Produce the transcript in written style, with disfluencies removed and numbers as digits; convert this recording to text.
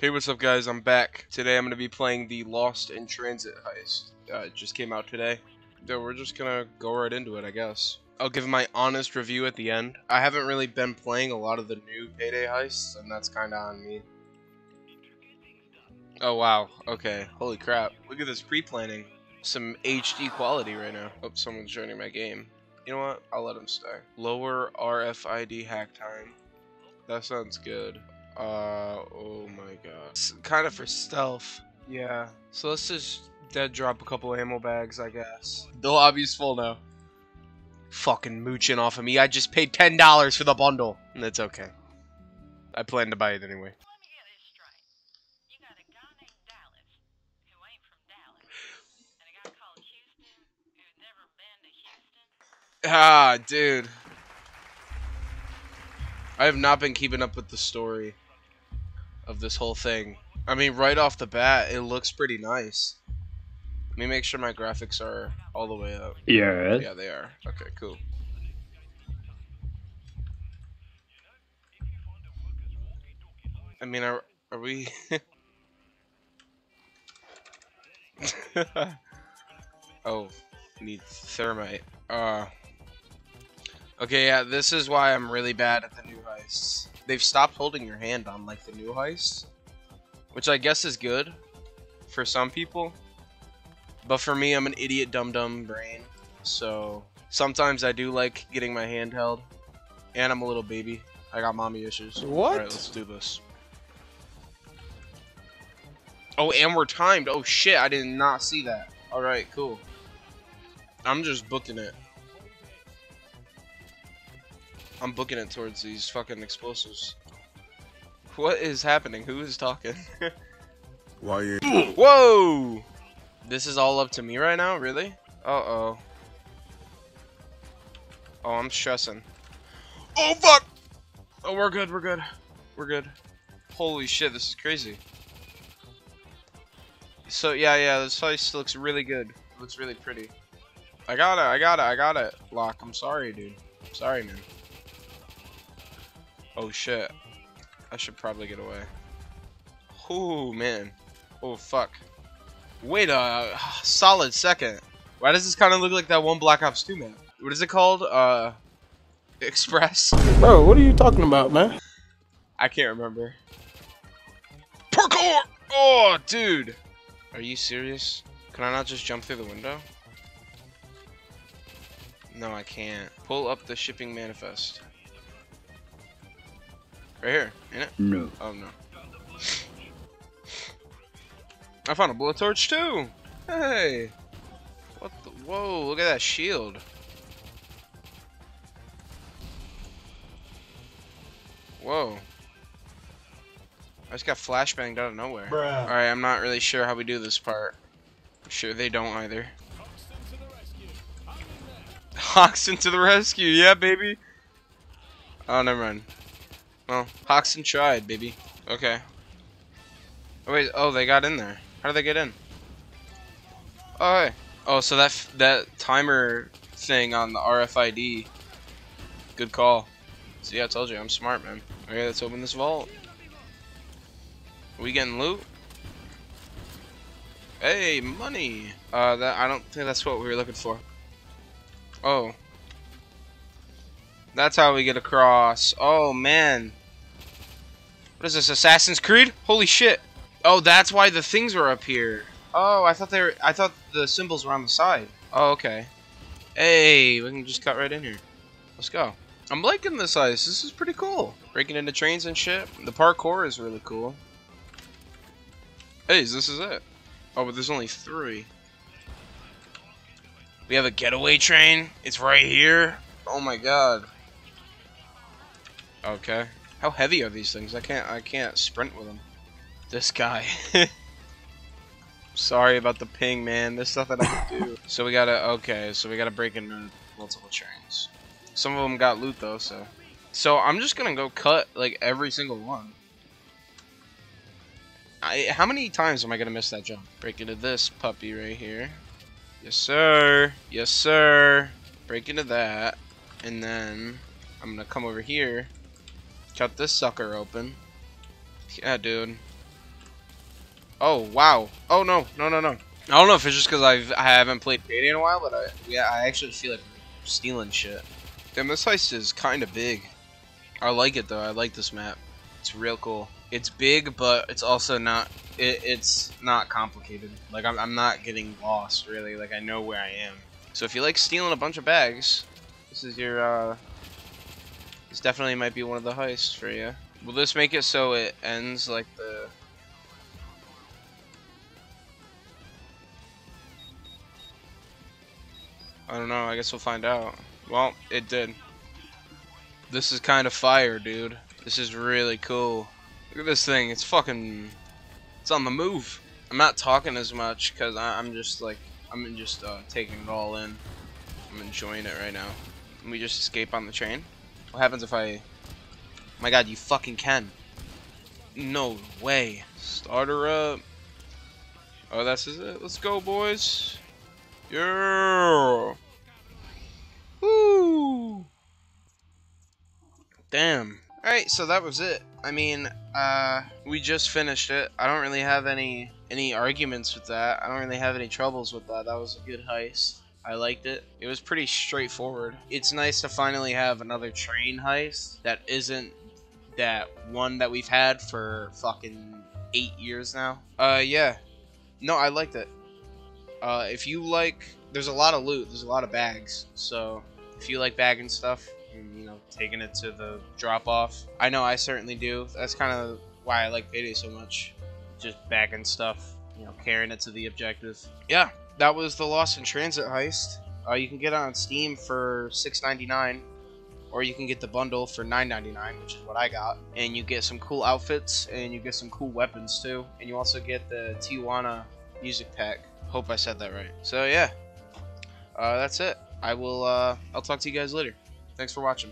Hey, what's up guys, I'm back. Today I'm going to be playing the Lost in Transit heist. It just came out today. So we're just going to go right into it, I guess. I'll give my honest review at the end. I haven't really been playing a lot of the new Payday heists, and that's kind of on me. Oh wow, okay, holy crap. Look at this pre-planning. Some HD quality right now. Oh, someone's joining my game. You know what, I'll let him stay. Lower RFID hack time. That sounds good. Oh my god. It's kind of for stealth. Yeah. So let's just dead drop a couple ammo bags, I guess. The lobby's full now. Fucking mooching off of me. I just paid $10 for the bundle. And that's okay. I plan to buy it anyway. Let me get this straight. You got a guy named Dallas, who ain't from Dallas. And a guy called Houston, who's never been to Houston. Ah, dude. I have not been keeping up with the story of this whole thing. I mean, right off the bat, it looks pretty nice. Let me make sure my graphics are all the way up. Yeah. Yeah, they are. Okay, cool. I mean, are we? Oh, need thermite. Okay, yeah, this is why I'm really bad at the new heists. They've stopped holding your hand on, like, the new heists, which I guess is good for some people. But for me, I'm an idiot dum-dum brain, so sometimes I do like getting my hand held. And I'm a little baby. I got mommy issues. What? Alright, let's do this. Oh, and we're timed. Oh, shit, I did not see that. Alright, cool. I'm just booking it. I'm booking it towards these fucking explosives. What is happening? Who is talking? Why you? Whoa! This is all up to me right now, really? Uh-oh. Oh, I'm stressing. Oh, fuck! Oh, we're good, we're good. We're good. Holy shit, this is crazy. So, yeah, this heist looks really good. It looks really pretty. I got it. Locke, I'm sorry, dude. I'm sorry, man. Oh shit, I should probably get away. Oh man, oh fuck. Wait a solid second. Why does this kind of look like that one Black Ops 2 map? What is it called? Express? Bro, what are you talking about, man? I can't remember. Perkor! Oh, dude! Are you serious? Can I not just jump through the window? No, I can't. Pull up the shipping manifest. Right here, ain't it? No. Oh no. I found a blowtorch too! Hey! What the? Whoa, look at that shield. Whoa. I just got flashbanged out of nowhere. Alright, I'm not really sure how we do this part. I'm sure they don't either. Hoxton to the rescue, yeah, baby! Oh, never mind. Well, Hoxton tried, baby. Okay. Oh, wait. Oh, they got in there. How did they get in? Oh, hey. Oh, so that timer thing on the RFID. Good call. See, I told you. I'm smart, man. Okay, let's open this vault. Are we getting loot? Hey, money! I don't think that's what we were looking for. Oh. That's how we get across. Oh, man. What is this, Assassin's Creed? Holy shit! Oh, that's why the things were up here. Oh, I thought the symbols were on the side. Oh, okay. Hey, we can just cut right in here. Let's go. I'm liking this ice. This is pretty cool. Breaking into trains and shit. The parkour is really cool. Hey, this is it. Oh, but there's only 3. We have a getaway train. It's right here. Oh my god. Okay. How heavy are these things? I can't sprint with them. This guy. Sorry about the ping, man. There's nothing I can do. So we gotta, okay, so we gotta break into multiple trains. Some of them got loot though, so. So I'm just gonna go cut, like, every single one. How many times am I gonna miss that jump? Break into this puppy right here. Yes, sir. Yes, sir. Break into that. And then I'm gonna come over here. Cut this sucker open. Yeah, dude. Oh, wow. Oh, no. No, no, no. I don't know if it's just because I haven't played Payday in a while, but I actually feel like I'm stealing shit. Damn, this heist is kind of big. I like it, though. I like this map. It's real cool. It's big, but it's also not... It's not complicated. Like, I'm not getting lost, really. Like, I know where I am. So if you like stealing a bunch of bags, this is your, this definitely might be one of the heists for you. Will this make it so it ends like the... I don't know, I guess we'll find out. Well, it did. This is kind of fire, dude. This is really cool. Look at this thing, it's fucking... It's on the move. I'm not talking as much, because I'm just like... I'm just taking it all in. I'm enjoying it right now. Can we just escape on the train? What happens if I... My god, you fucking can. No way. Start her up. Oh, that's it. Let's go, boys. Yeah. Woo. Damn. Alright, so that was it. I mean, we just finished it. I don't really have any arguments with that. I don't really have any troubles with that. That was a good heist. I liked it. It was pretty straightforward. It's nice to finally have another train heist that isn't that one that we've had for fucking 8 years now. Yeah. No, I liked it. If you like, there's a lot of loot, there's a lot of bags, so if you like bagging stuff and, you know, taking it to the drop-off, I know I certainly do. That's kind of why I like Payday so much, just bagging stuff, you know, carrying it to the objective. Yeah, that was the Lost in Transit heist. You can get it on Steam for $6.99, or you can get the bundle for $9.99, which is what I got, and you get some cool outfits, and you get some cool weapons too, and you also get the Tijuana music pack. Hope I said that right. So yeah, that's it. I'll talk to you guys later. Thanks for watching.